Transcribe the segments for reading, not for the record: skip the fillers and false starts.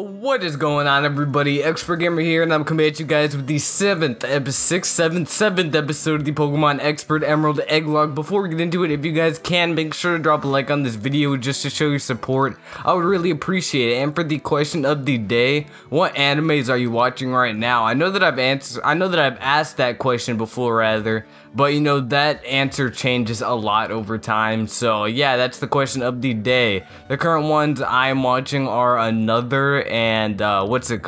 What is going on, everybody? Expert Gamer here, and I'm coming at you guys with the seventh episode of the Pokemon Expert Emerald Egglocke. Before we get into it, if you guys can, make sure to drop a like on this video just to show your support. I would really appreciate it. And for the question of the day, what animes are you watching right now? I know that I've asked that question before, rather, but you know that answer changes a lot over time. So yeah, that's the question of the day. The current ones I'm watching are Another and I'm getting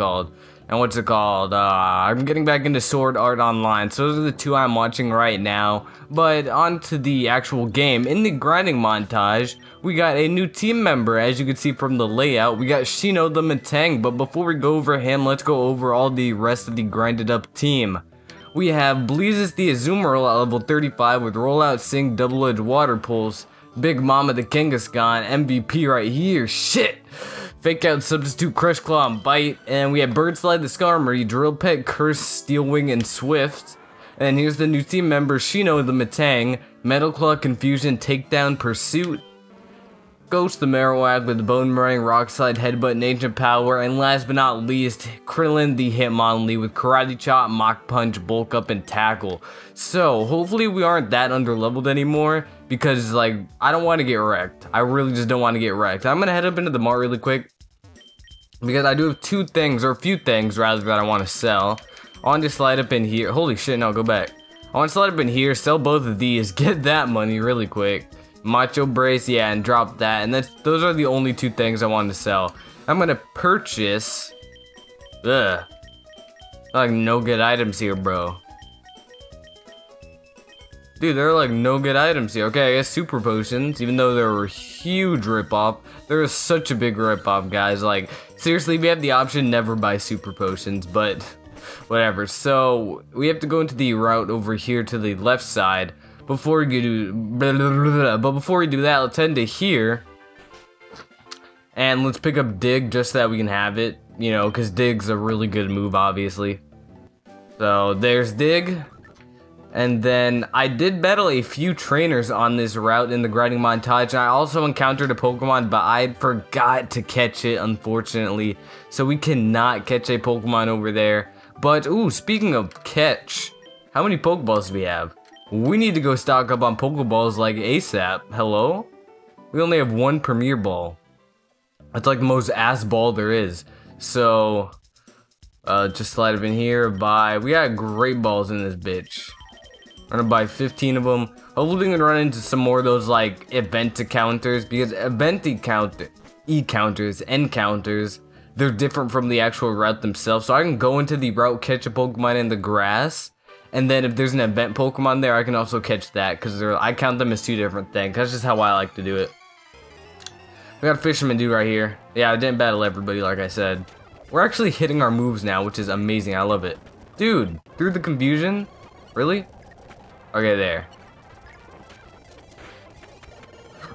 back into Sword Art Online. So those are the two I'm watching right now. But on to the actual game. In the grinding montage, we got a new team member, as you can see from the layout. We got Shino the Matang, but before we go over him, let's go over all the rest of the grinded up team. We have Bleezus the Azumarill at level 35 with Rollout Sing, Double-Edged Water Pulse. Big Mama the Kangaskhan, MVP right here, shit! Fake Out, Substitute, Crush Claw, and Bite. And we have Bird Slide, the Skarmory, Drill Pet, Curse, Steel Wing, and Swift. And here's the new team member, Shino the Matang, Metal Claw, Confusion, Takedown, Pursuit, Ghost the Marowak with Bone Meringue, Rock Slide, Headbutt, and Ancient Power. And last but not least, Krillin the Hitmonlee with Karate Chop, Mach Punch, Bulk Up, and Tackle. So hopefully we aren't that underleveled anymore, because like, I don't want to get wrecked. I really just don't want to get wrecked. I'm gonna head up into the mart really quick, because I do have two things, or a few things rather, that I want to sell. I want to slide up in here. Holy shit, no, go back. I want to slide up in here, sell both of these, get that money really quick. Macho Brace, yeah, and drop that. And those are the only two things I wanted to sell. I'm gonna purchase. Ugh. Like, no good items here, bro. Dude, there are like no good items here. Okay, I guess super potions, even though they're a huge ripoff. There is such a big ripoff, guys. Like, seriously, we have the option never buy super potions, but whatever. So we have to go into the route over here to the left side. Before we do that, let's head to here. And let's pick up Dig just so that we can have it. You know, because Dig's a really good move, obviously. So there's Dig. And then I did battle a few trainers on this route in the grinding montage. I also encountered a Pokemon, but I forgot to catch it, unfortunately. So we cannot catch a Pokemon over there. But, ooh, speaking of catch, how many Pokeballs do we have? We need to go stock up on Pokeballs like ASAP. Hello? We only have one Premier Ball. That's like the most ass ball there is. So, just slide up in here, buy. We got great balls in this bitch. I'm gonna buy 15 of them. Hopefully we can run into some more of those like event encounters, because event encounters, they're different from the actual route themselves. So I can go into the route, catch a Pokemon in the grass, and then if there's an event Pokemon there, I can also catch that, because I count them as two different things. That's just how I like to do it. We got a fisherman dude right here. Yeah, I didn't battle everybody like I said. We're actually hitting our moves now, which is amazing. I love it. Dude, through the confusion? Really? Okay, there.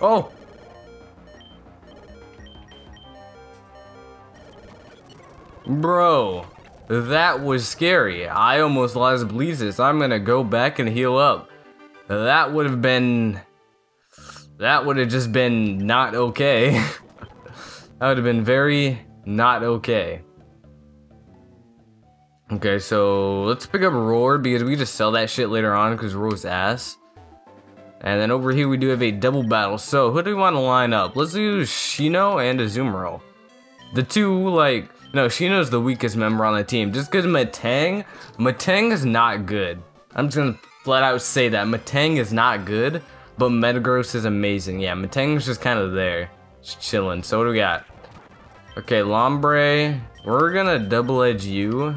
Oh! Bro, that was scary. I almost lost Bleezus. I'm gonna go back and heal up. That would have been... that would have just been not okay. That would have been very not okay. Okay, so let's pick up Roar, because we just sell that shit later on, because Roar's ass. And then over here we do have a double battle. So who do we want to line up? Let's do Shino and Azumarill. The two, like, no, Shino's the weakest member on the team. Just because Matang is not good. I'm just gonna flat out say that Matang is not good, but Metagross is amazing. Yeah, Matang's just kind of there, just chilling. So what do we got? Okay, Lombre, we're gonna double-edge you.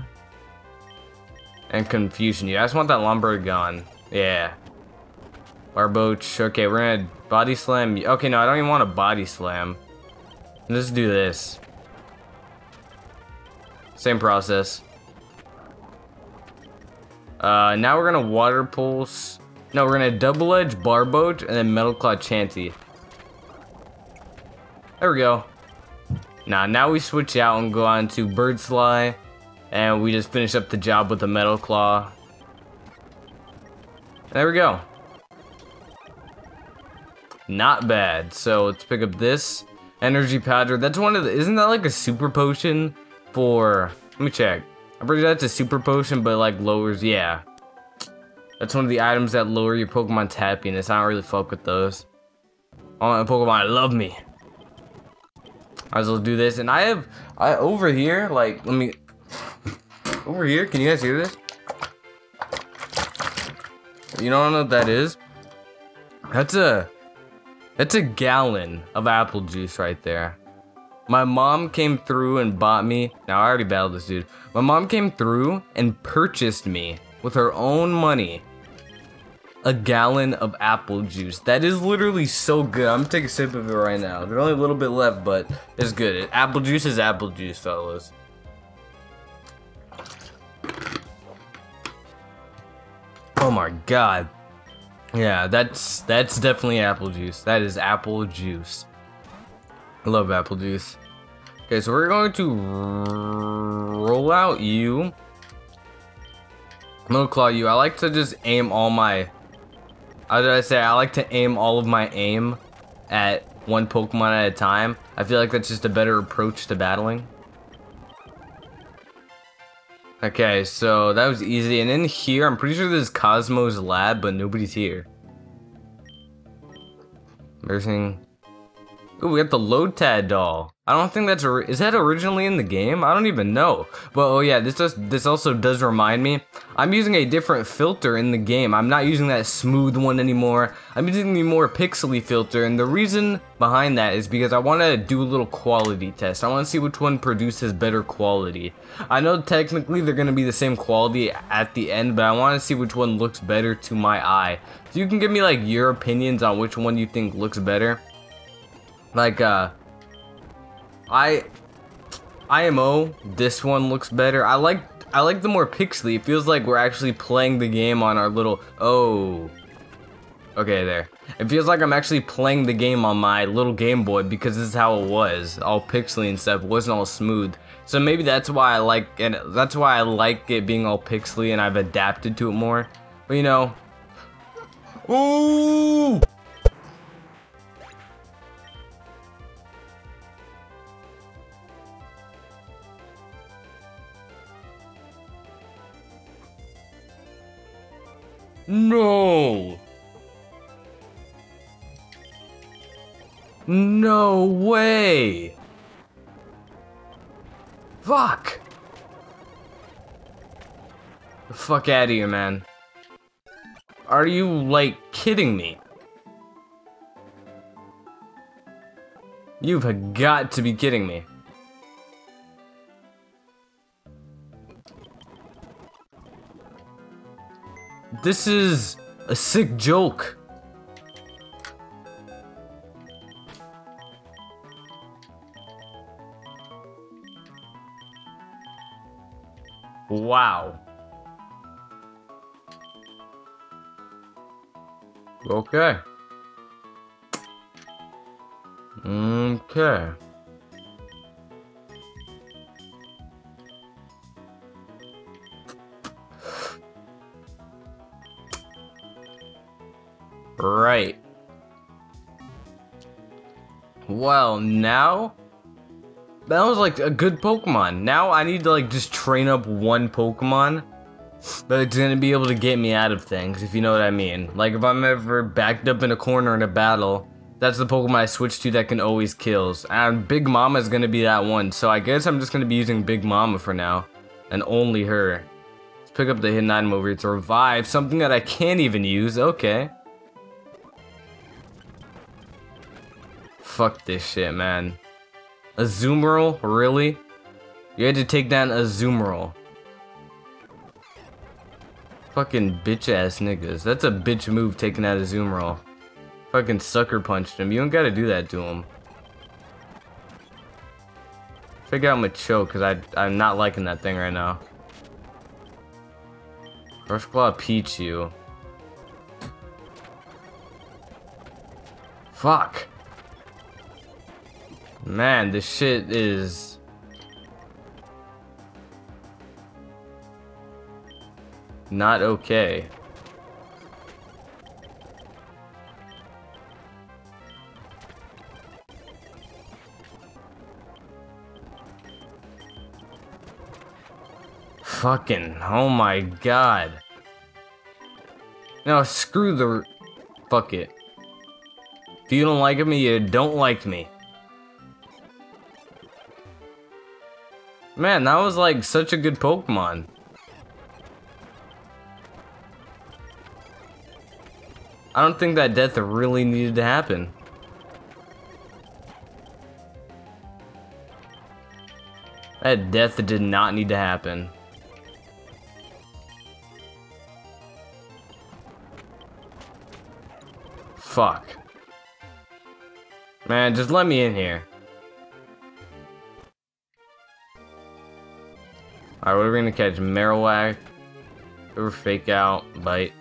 And Confusion. Yeah, I just want that Lombard gone. Yeah. Barboach. Okay, we're gonna body slam. Okay, no, I don't even want to body slam. Let's do this. Same process. Now we're gonna Water Pulse. No, we're gonna Double Edge Barboach and then Metal Claw Chansey. There we go. Now we switch out and go on to Bird Slide. And we just finish up the job with the Metal Claw. There we go. Not bad. So let's pick up this. Energy powder. That's one of the... Isn't that like a super potion for... Let me check. I'm pretty sure that's a super potion, but like lowers... Yeah. That's one of the items that lower your Pokemon's happiness. I don't really fuck with those. Oh, and Pokemon love me. I will do this. And I have... Over here, like... Let me... Over here, can you guys hear this? You don't know what that is? That's a gallon of apple juice right there. My mom came through and bought me... Now, I already battled this dude. My mom came through and purchased me, with her own money, a gallon of apple juice. That is literally so good. I'm gonna take a sip of it right now. There's only a little bit left, but it's good. Apple juice is apple juice, fellas. Oh my god. Yeah, that's definitely apple juice. That is apple juice. I love apple juice. Okay, so we're going to roll out you. I'm gonna claw you. I like to just aim all my... How did I say? I like to aim all of my aim at one Pokemon at a time. I feel like that's just a better approach to battling. Okay, so that was easy. And in here, I'm pretty sure this is Cosmo's lab, but nobody's here. Embarrassing. Ooh, we got the Lotad doll. I don't think that's... Is that originally in the game? I don't even know. But, oh yeah, this also does remind me. I'm using a different filter in the game. I'm not using that smooth one anymore. I'm using the more pixely filter. And the reason behind that is because I want to do a little quality test. I want to see which one produces better quality. I know technically they're going to be the same quality at the end, but I want to see which one looks better to my eye. So you can give me, like, your opinions on which one you think looks better. Like, IMO, this one looks better. I like the more pixely. It feels like we're actually playing the game on our little... Oh. Okay, there. It feels like I'm actually playing the game on my little Game Boy, because this is how it was. All pixely and stuff. It wasn't all smooth. So maybe that's why I like... And that's why I like it being all pixely, and I've adapted to it more. But, you know... Ooh! No! No way! Fuck! The fuck out of here, man. Are you, like, kidding me? You've got to be kidding me. This is a sick joke. Wow. Okay. Okay. Right. Well, now... That was, like, a good Pokemon. Now I need to, like, just train up one Pokemon that's gonna be able to get me out of things, if you know what I mean. Like, if I'm ever backed up in a corner in a battle, that's the Pokemon I switch to that can always kill. And Big Mama's gonna be that one, so I guess I'm just gonna be using Big Mama for now. And only her. Let's pick up the hidden item over here to revive something that I can't even use. Okay. Fuck this shit, man. Azumarill? Really? You had to take down Azumarill. Fucking bitch-ass niggas. That's a bitch move, taking out Azumarill. Fucking sucker punched him. You don't gotta do that to him. Figure out Machoke, because I'm not liking that thing right now. Crush Claw Pichu. Fuck. Man, this shit is... not okay. Fucking, oh my god. No, screw the... Fuck it. If you don't like me, you don't like me. Man, that was like such a good Pokemon. I don't think that death really needed to happen. That death did not need to happen. Fuck. Man, just let me in here. Alright, we're gonna catch Marowak. Or Fake Out, Bite.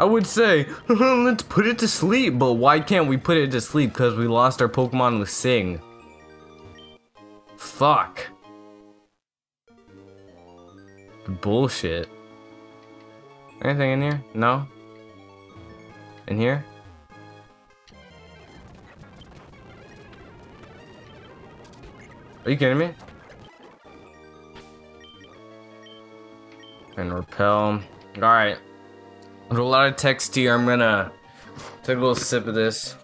I would say, let's put it to sleep, but why can't we put it to sleep? Because we lost our Pokemon with Sing. Fuck. Bullshit. Anything in here? No? In here? Are you kidding me? And repel. Alright. There's a lot of text here. I'm gonna take a little sip of this.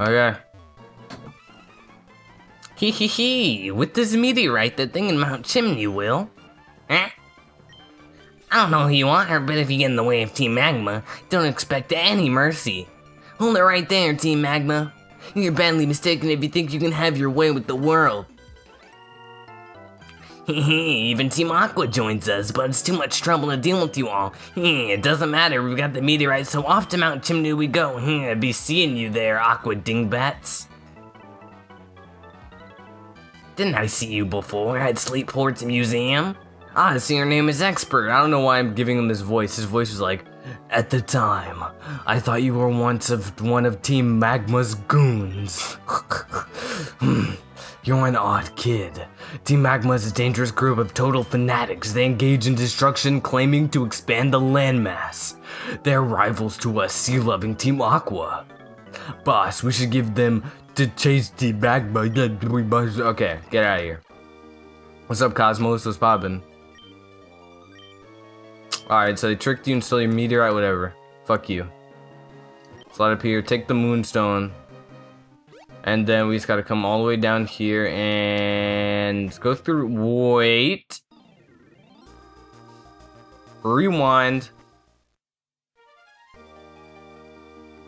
Okay. Hee hee hee! With this meteorite, that thing in Mount Chimney will. Eh? I don't know who you are, but if you get in the way of Team Magma, don't expect any mercy. Hold it right there, Team Magma. You're badly mistaken if you think you can have your way with the world. Even Team Aqua joins us, but it's too much trouble to deal with you all. It doesn't matter, we've got the meteorite, so off to Mount Chimney we go. Be seeing you there, Aqua dingbats. Didn't I see you before at Sleepport's museum? Ah, so your name is Expert. I don't know why I'm giving him this voice. His voice was like, at the time, I thought you were once one of Team Magma's goons. You're an odd kid. Team Magma is a dangerous group of total fanatics. They engage in destruction, claiming to expand the landmass. They're rivals to us, sea-loving Team Aqua. Boss, we should give them to chase Team Magma. Okay, get out of here. What's up, Cosmos? What's poppin'? Alright, so they tricked you and stole your meteorite, whatever. Fuck you. Slide up here, take the moonstone. And then we just gotta come all the way down here and go through. Wait. Rewind.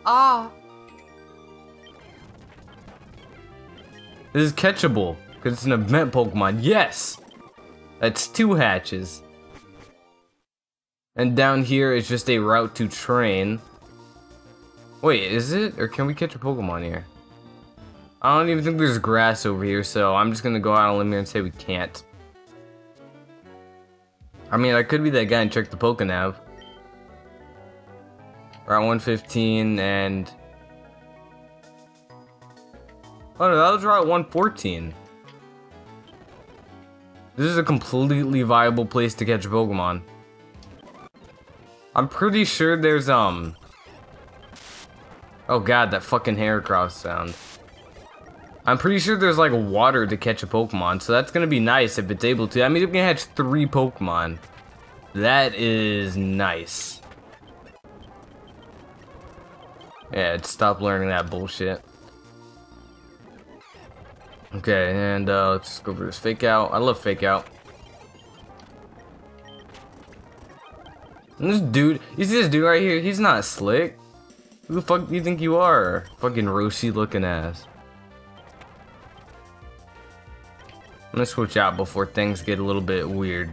Ah. This is catchable, because it's an event Pokemon. Yes! That's two hatches. And down here is just a route to train. Wait, is it? Or can we catch a Pokemon here? I don't even think there's grass over here, so I'm just gonna go out on a limb here and say we can't. I mean, I could be that guy and check the Pokénav. Route 115 and... Oh no, that was Route 114. This is a completely viable place to catch a Pokemon. I'm pretty sure there's, oh god, that fucking Heracross sound. I'm pretty sure there's, like, water to catch a Pokemon, so that's gonna be nice if it's able to. I mean, if we can catch 3 Pokemon, that is nice. Yeah, stop learning that bullshit. Okay, and, let's just go for this Fake Out. I love Fake Out. And this dude, you see this dude right here? He's not slick. Who the fuck do you think you are? Fucking Roshi looking ass. I'm gonna switch out before things get a little bit weird.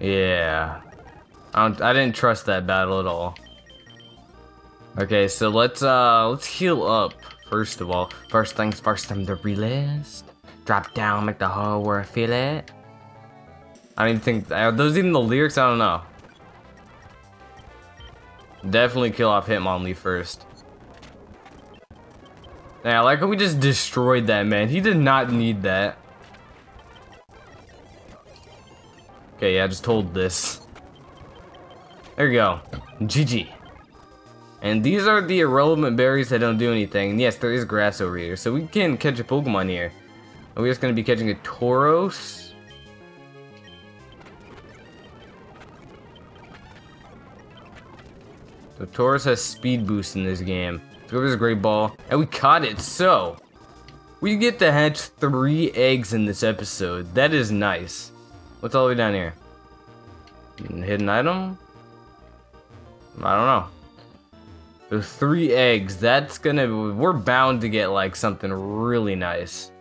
Yeah. I didn't trust that battle at all. Okay, so let's heal up, first of all. First things first, I'm the realist. Drop down, make the hole where I feel it. I don't even think, are those even the lyrics? I don't know. Definitely kill off Hitmonlee first. Yeah, like we just destroyed that man. He did not need that. Okay, yeah, I just told this. There you go. GG. And these are the irrelevant berries that don't do anything. And yes, there is grass over here, so we can catch a Pokemon here. Are we just going to be catching a Tauros? So Tauros has speed boost in this game. Let's go over this great ball. And we caught it, so we get to hatch 3 eggs in this episode. That is nice. What's all the way down here? Hidden item? I don't know. So 3 eggs, that's gonna, we're bound to get like something really nice.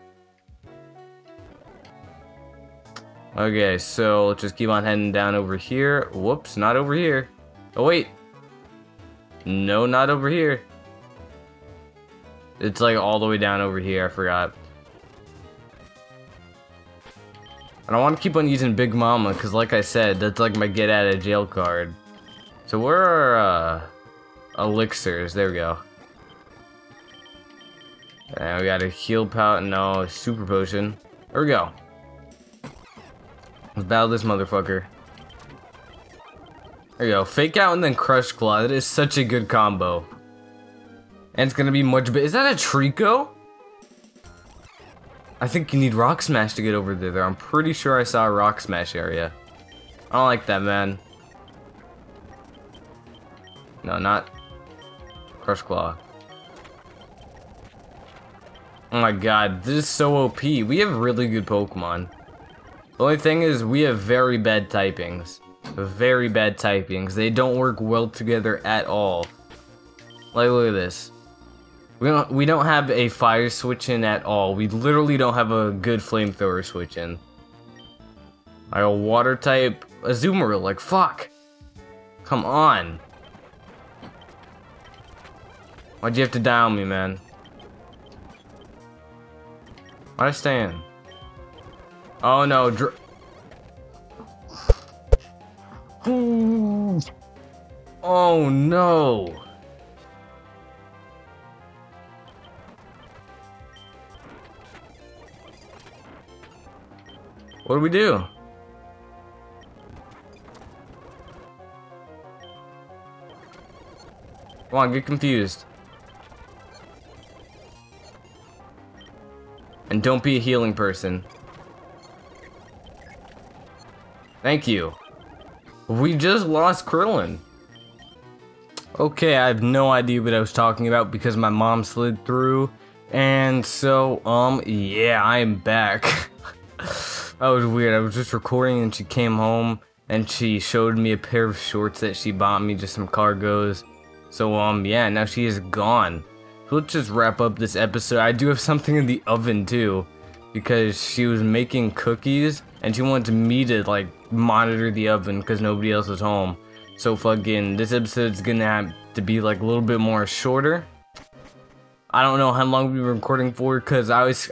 Okay, so let's just keep on heading down over here. Whoops, not over here. Oh wait. No, not over here. It's like all the way down over here, I forgot. And I want to keep on using Big Mama, because like I said, that's like my get out of jail card. So where are, elixirs, there we go. And we got a heal pout, no, super potion. There we go. Let's battle this motherfucker. There we go, fake out and then crush claw, that is such a good combo. And it's gonna be much bit. Is that a Trico? I think you need Rock Smash to get over there. I'm pretty sure I saw a Rock Smash area. I don't like that, man. No, not Crush Claw. Oh my god, this is so OP. We have really good Pokemon. The only thing is we have very bad typings. Very bad typings. They don't work well together at all. Like, look at this. We don't have a fire switch in at all. We literally don't have a good flamethrower switch in. I got water type Azumarill, like fuck. Come on. Why'd you have to die on me, man? Why'd I stay in? Oh no, oh no. What do we do? Come on, get confused. And don't be a healing person. Thank you. We just lost Krillin. Okay, I have no idea what I was talking about because my mom slid through. And so, yeah, I am back. That was weird. I was just recording and she came home and she showed me a pair of shorts that she bought me, just some cargos. So, yeah, now she is gone. So let's just wrap up this episode. I do have something in the oven too, because she was making cookies and she wanted me to like monitor the oven because nobody else was home. So fucking this episode's gonna have to be like a little bit more shorter. I don't know how long we were recording for because I was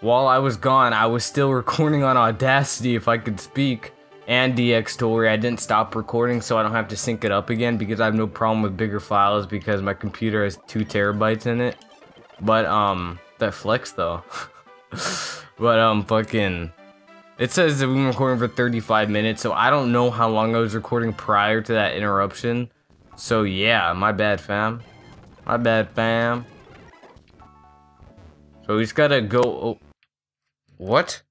while I was gone, I was still recording on Audacity if I could speak, and DxTory. I didn't stop recording so I don't have to sync it up again because I have no problem with bigger files because my computer has 2 terabytes in it. But, that flex though. But, fucking, it says that we've been recording for 35 minutes, so I don't know how long I was recording prior to that interruption. So yeah, my bad, fam. My bad, fam. So we just gotta go... Oh. What?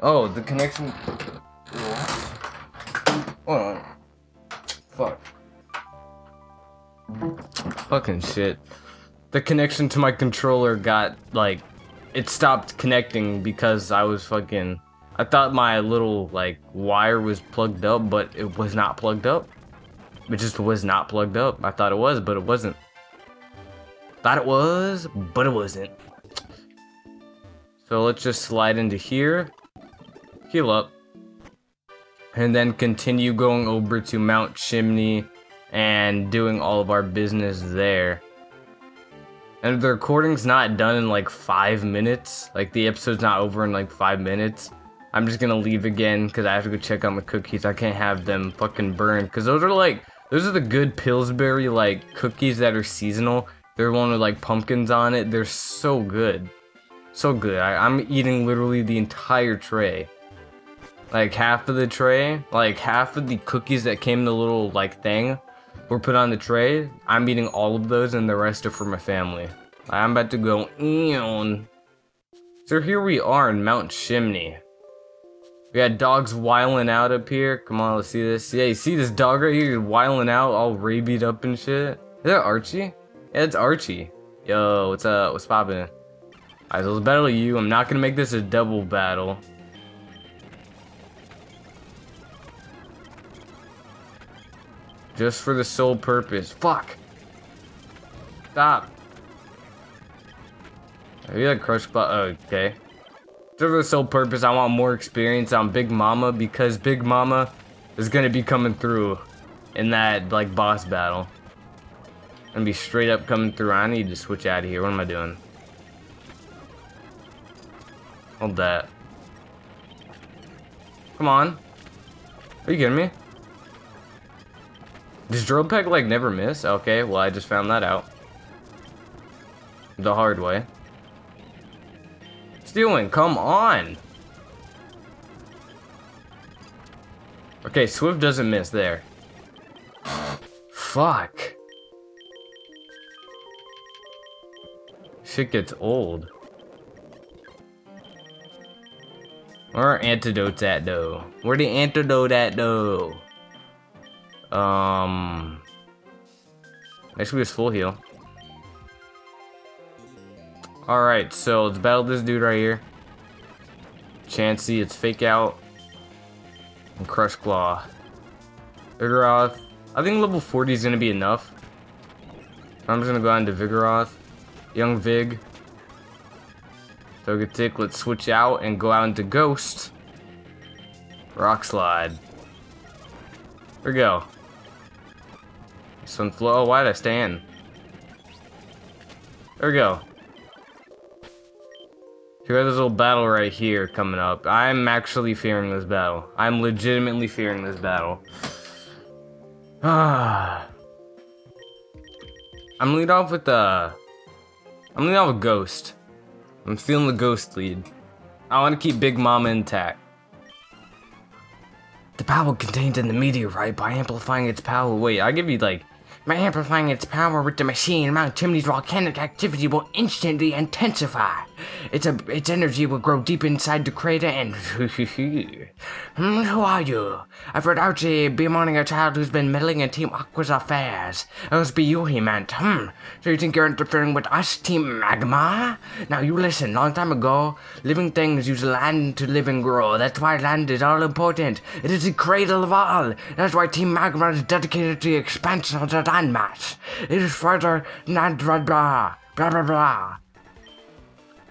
Oh, the connection. Hold on. Fuck. Fucking shit. The connection to my controller got like, it stopped connecting because I was fucking, I thought my little like wire was plugged up, but it was not plugged up. It just was not plugged up. I thought it was, but it wasn't. Thought it was, but it wasn't. So let's just slide into here, heal up, and then continue going over to Mount Chimney and doing all of our business there. And if the recording's not done in like 5 minutes, like the episode's not over in like 5 minutes, I'm just gonna leave again because I have to go check out my cookies. I can't have them fucking burned because those are like, those are the good Pillsbury like cookies that are seasonal. They're one with like pumpkins on it. They're so good. So good. I'm eating literally the entire tray. like half of the tray, like half of the cookies that came in the little like thing were put on the tray. I'm eating all of those and the rest are for my family. I'm about to go eon. So here we are in Mount Chimney. We got dogs wiling out up here. Come on, let's see this. Yeah, you see this dog right here wiling out, all rabied up and shit. Is that Archie? Yeah, it's Archie. Yo, what's up? What's poppin'? Alright, so let's battle you. I'm not gonna make this a double battle. Just for the sole purpose. Fuck! Stop! Maybe that crush bot. Oh, okay. Just for the sole purpose, I want more experience on Big Mama because Big Mama is gonna be coming through in that like boss battle. Gonna be straight up coming through. I need to switch out of here. What am I doing? Hold that. Come on. Are you kidding me? Does drill peck like never miss? Okay, well I just found that out. The hard way. Stealing, come on! Okay, Swift doesn't miss there. Fuck. Shit gets old. Where are antidotes at though? Where the antidote at though? Actually, it's full heal. Alright, so let's battle this dude right here. Chansey, it's Fake Out. And Crush Claw. Vigoroth. I think level 40 is going to be enough. I'm just going to go on to Vigoroth. Young Vig. Togetic, let's switch out and go out into Ghost. Rock Slide. There we go. Sunflower. Oh, why did I stay in? There we go. We got this little battle right here coming up. I'm actually fearing this battle. I'm legitimately fearing this battle. I'm lead off with Ghost. I'm feeling the Ghost lead. I want to keep Big Mama intact. The power contained in the meteorite by amplifying its power. Wait, I'll give you like... By amplifying its power with the machine, Mount Chimney's volcanic activity will instantly intensify. Its energy will grow deep inside the crater and... Who are you? I've heard Archie be mourning a child who's been meddling in Team Aqua's affairs. It must be you he meant. So you think you're interfering with us, Team Magma? Now you listen, long time ago, living things use land to live and grow. That's why land is all important. It is the cradle of all. That's why Team Magma is dedicated to the expansion of the landmass. It is further than blah blah blah blah blah.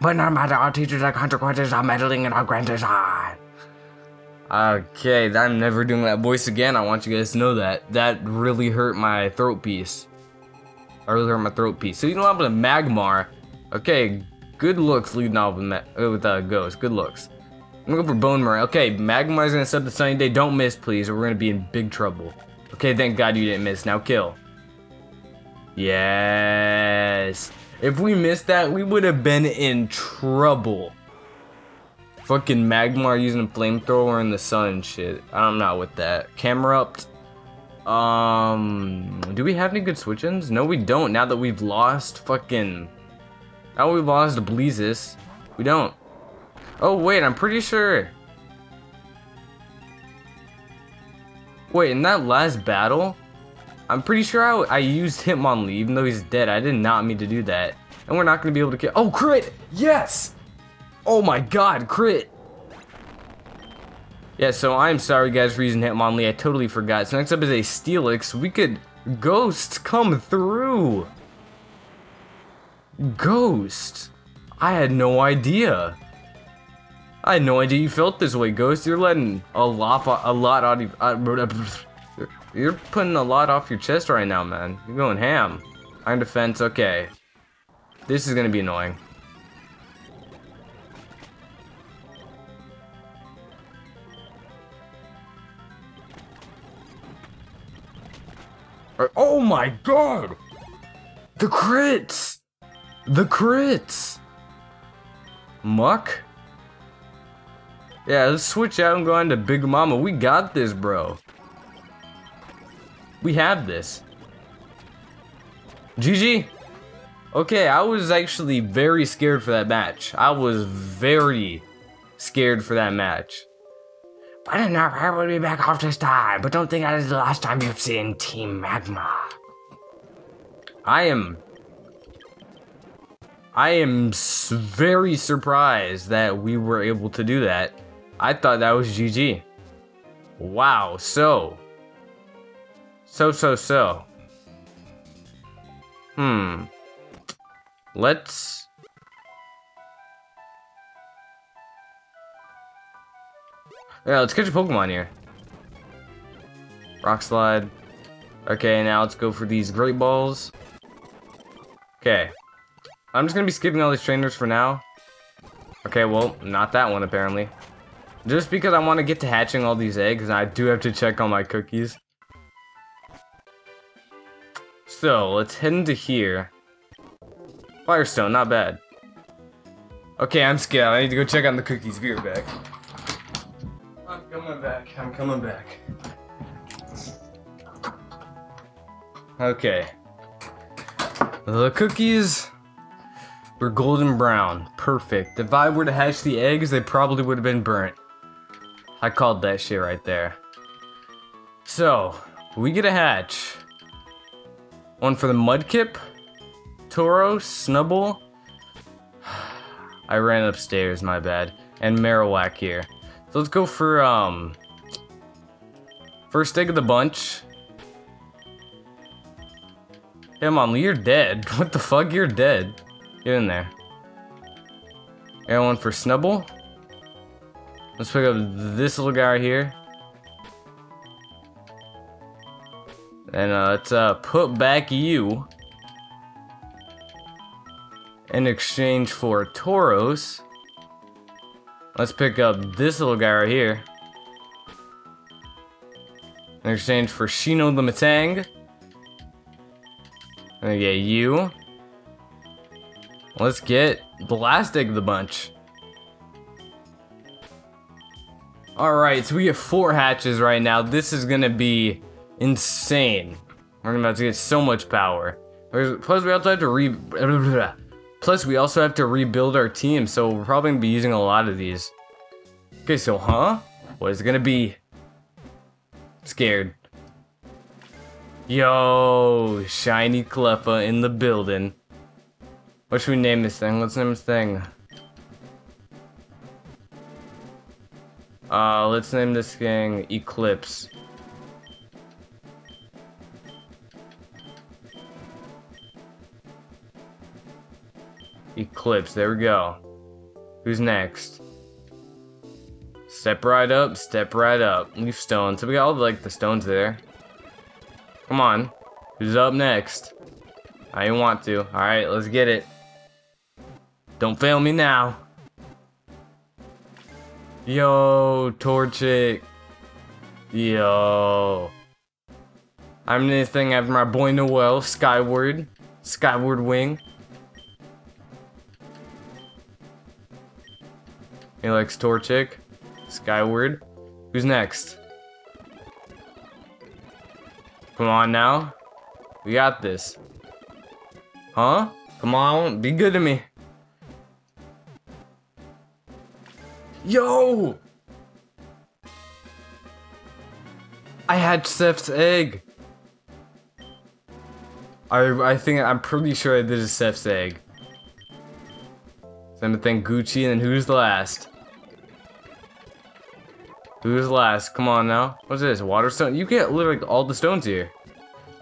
But no matter, our teachers are consequences, our meddling, and our grantees are. Okay, I'm never doing that voice again. I want you guys to know that. That really hurt my throat piece. I really hurt my throat piece. So you don't have a Magmar. Okay, good looks leading off with Ghost. Good looks. I'm gonna go for Bone Murray. Okay, Magmar's gonna sub the Sunny Day. Don't miss, please, or we're gonna be in big trouble. Okay, thank God you didn't miss. Now kill. Yes. If we missed that, we would have been in trouble. Fucking Magmar using a flamethrower in the sun shit. I'm not with that. Camerupt. Do we have any good switch-ins? No, we don't. Now that we've lost fucking... Now we've lost Bleezus. We don't. Oh, wait, I'm pretty sure... Wait, in that last battle... I'm pretty sure I used Hitmonlee, even though he's dead. I did not mean to do that. And we're not going to be able to kill... Oh, crit! Yes! Oh my god, crit! Yeah, so I'm sorry guys for using Hitmonlee. I totally forgot. So next up is a Steelix. We could... Ghost, come through! Ghost! I had no idea. I had no idea you felt this way, Ghost. You're letting a lot out of... You're putting a lot off your chest right now, man. You're going ham. Iron defense, okay. This is gonna be annoying. Oh my god! The crits! The crits! Muck? Yeah, let's switch out and go into Big Mama. We got this, bro. We have this. GG. Okay, I was actually very scared for that match. I was very scared for that match. But I did not probably be back off this time, but don't think that is the last time you've seen Team Magma. I am very surprised that we were able to do that. I thought that was GG. Wow, so. Yeah, let's catch a Pokemon here. Rock Slide. Okay, now let's go for these Great Balls. Okay. I'm just gonna be skipping all these trainers for now. Okay, well, not that one apparently. Just because I want to get to hatching all these eggs, and I do have to check on my cookies. So, let's head into here. Firestone, not bad. Okay, I'm scared. I need to go check on the cookies. Be right back. I'm coming back. I'm coming back. Okay. The cookies were golden brown. Perfect. If I were to hatch the eggs, they probably would have been burnt. I called that shit right there. So, we get a hatch. One for the Mudkip, Tauros, Snubbull. I ran upstairs, my bad. And Marowak here. So let's go for, first egg of the bunch. Come on, you're dead. What the fuck? You're dead. Get in there. And one for Snubbull. Let's pick up this little guy right here. And let's put back you in exchange for Tauros. Let's pick up this little guy right here in exchange for Shino the Matang. I'm gonna get you. Let's get the last egg of the bunch. Alright, so we get 4 hatches right now. This is gonna be insane. We're about to get so much power. Plus, we also have to rebuild our team, so we're probably gonna be using a lot of these. Okay, so what is it gonna be? Scared. Yo, shiny Cleffa in the building. What should we name this thing? Let's name this thing. Let's name this thing Eclipse. Eclipse, there we go. Who's next? Step right up. Leaf stone. So we got all like the stones there. Come on. Who's up next? I didn't want to. Alright, let's get it. Don't fail me now. Yo, Torchic. Yo. I'm this thing after my boy Noel, Skyward. Skyward Wing. He likes Torchic. Skyward. Who's next? Come on now. We got this. Come on. Be good to me. Yo! I hatched Seph's egg. I'm pretty sure I did a Seph's egg. So I'm gonna thank Gucci, and then who's the last? Who's last? Come on now. What's this? Waterstone? You get literally all the stones here.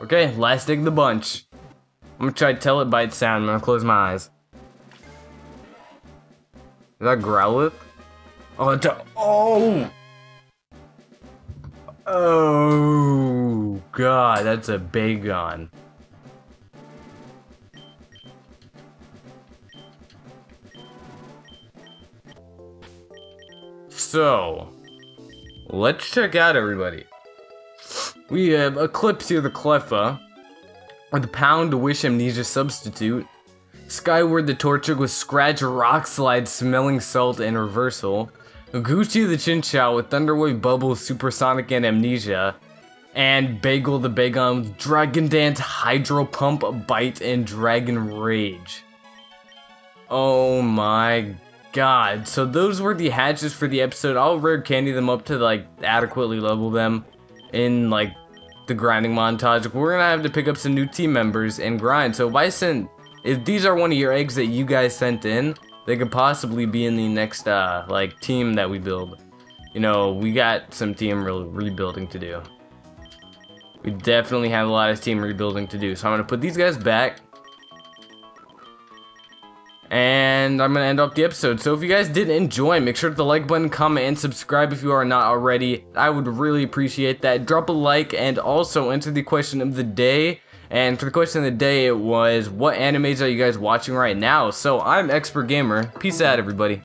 Okay, last egg of the bunch. I'm gonna try to tell it by its sound. I'm gonna close my eyes. Is that Growlithe? Oh, it's a... Oh! Oh, God, that's a Bagon. So... let's check out everybody. We have Eclipse here, the Cleffa, or the Pound Wish Amnesia substitute. Skyward the Torchic with Scratch, Rock Slide, Smelling Salt, and Reversal. Gucci the Chinchou with Thunderwave, Bubble, Supersonic, and Amnesia, and Bagel the Bagon with Dragon Dance, Hydro Pump, Bite, and Dragon Rage. Oh my god. So those were the hatches for the episode. I'll rare candy them up to like adequately level them in like the grinding montage. We're gonna have to pick up some new team members and grind. So if these are one of your eggs that you guys sent in, they could possibly be in the next like team that we build. You know, we got some team rebuilding to do. We definitely have a lot of team rebuilding to do. So I'm gonna put these guys back. And I'm gonna end up the episode. So if you guys did enjoy, make sure to hit the like button, comment, and subscribe if you are not already. I would really appreciate that. Drop a like and also answer the question of the day. And for the question of the day, it was, what animes are you guys watching right now? So I'm Expert Gamer. Peace out, everybody.